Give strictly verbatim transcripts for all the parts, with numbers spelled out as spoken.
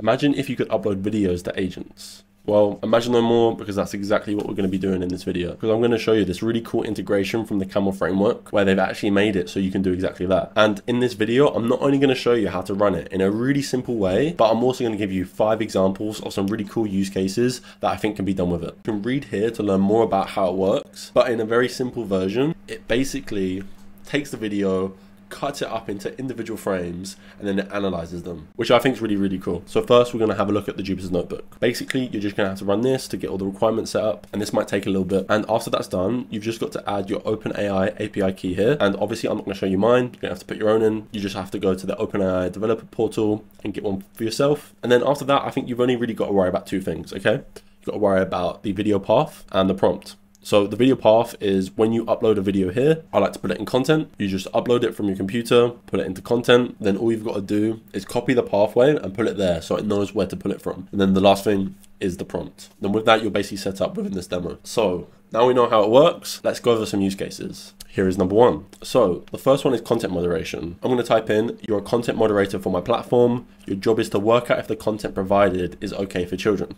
Imagine if you could upload videos to agents. Well, imagine no more, because that's exactly what we're going to be doing in this video, because I'm going to show you this really cool integration from the Camel framework where they've actually made it so you can do exactly that. And in this video, I'm not only going to show you how to run it in a really simple way, but I'm also going to give you five examples of some really cool use cases that I think can be done with it. You can read here to learn more about how it works, but in a very simple version, it basically takes the video, cuts it up into individual frames, and then it analyzes them, which I think is really, really cool. So first, we're going to have a look at the Jupyter Notebook. Basically, you're just going to have to run this to get all the requirements set up, and this might take a little bit. And after that's done, you've just got to add your OpenAI A P I key here. And obviously, I'm not going to show you mine. You're going to have to put your own in. You just have to go to the OpenAI developer portal and get one for yourself. And then after that, I think you've only really got to worry about two things, okay? You've got to worry about the video path and the prompt. So the video path is when you upload a video here, I like to put it in content. You just upload it from your computer, put it into content. Then all you've got to do is copy the pathway and put it there so it knows where to pull it from. And then the last thing is the prompt. Then with that, you're basically set up within this demo. So now we know how it works. Let's go over some use cases. Here is number one. So the first one is content moderation. I'm going to type in, you're a content moderator for my platform. Your job is to work out if the content provided is okay for children.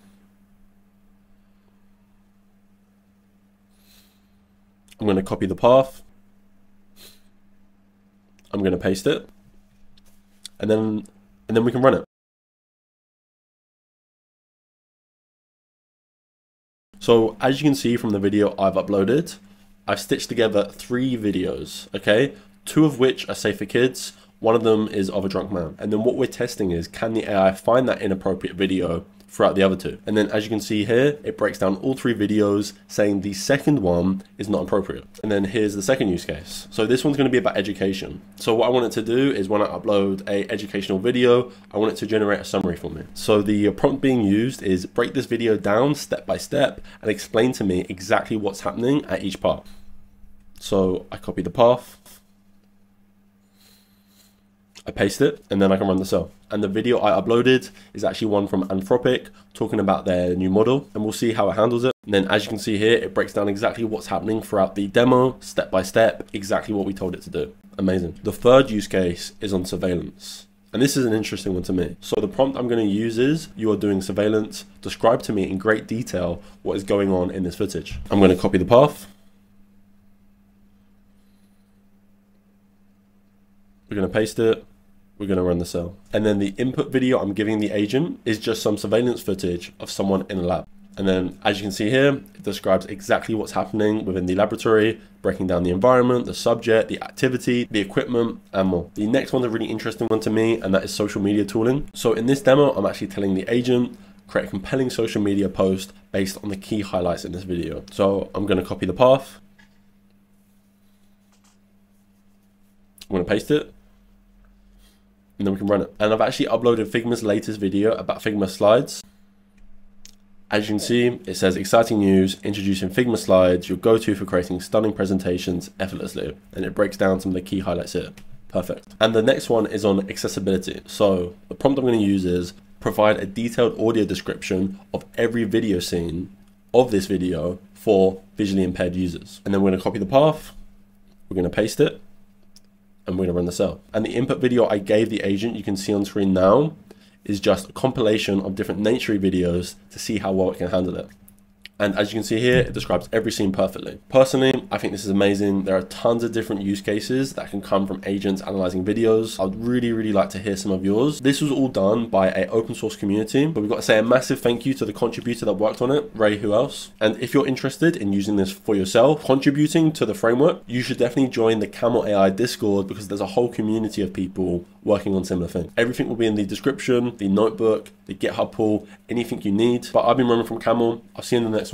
I'm going to copy the path, I'm going to paste it, and then and then we can run it. So as you can see from the video I've uploaded, I've stitched together three videos, okay? Two of which are safe for kids, one of them is of a drunk man. And then what we're testing is, can the A I find that inappropriate video throughout the other two? And then as you can see here, it breaks down all three videos saying the second one is not appropriate. And then here's the second use case. So this one's going to be about education. So what I want it to do is when I upload a educational video, I want it to generate a summary for me. So the prompt being used is break this video down step by step and explain to me exactly what's happening at each part. So I copy the path, I paste it, and then I can run the cell. And the video I uploaded is actually one from Anthropic talking about their new model, and we'll see how it handles it. And then as you can see here, it breaks down exactly what's happening throughout the demo, step by step, exactly what we told it to do. Amazing. The third use case is on surveillance. And this is an interesting one to me. So the prompt I'm going to use is, you are doing surveillance. Describe to me in great detail what is going on in this footage. I'm going to copy the path. We're going to paste it. We're going to run the cell. And then the input video I'm giving the agent is just some surveillance footage of someone in a lab. And then as you can see here, it describes exactly what's happening within the laboratory, breaking down the environment, the subject, the activity, the equipment, and more. The next one's a really interesting one to me, and that is social media tooling. So in this demo, I'm actually telling the agent, create a compelling social media post based on the key highlights in this video. So I'm going to copy the path. I'm going to paste it. And then we can run it. And I've actually uploaded Figma's latest video about Figma slides. As you can see, it says exciting news, introducing Figma slides, your go-to for creating stunning presentations effortlessly. And it breaks down some of the key highlights here. Perfect. And the next one is on accessibility. So the prompt I'm going to use is provide a detailed audio description of every video scene of this video for visually impaired users. And then we're going to copy the path. We're going to paste it. And we're going to run the cell. And the input video I gave the agent, you can see on screen now, is just a compilation of different nature videos to see how well it can handle it. And as you can see here, it describes every scene perfectly. Personally, I think this is amazing. There are tons of different use cases that can come from agents analyzing videos. I'd really, really like to hear some of yours. This was all done by an open source community, but we've got to say a massive thank you to the contributor that worked on it, Ray, who else? And if you're interested in using this for yourself, contributing to the framework, you should definitely join the Camel A I Discord, because there's a whole community of people working on similar things. Everything will be in the description, the notebook, the GitHub pool, anything you need. But I've been Roman from Camel. I'll see you in the next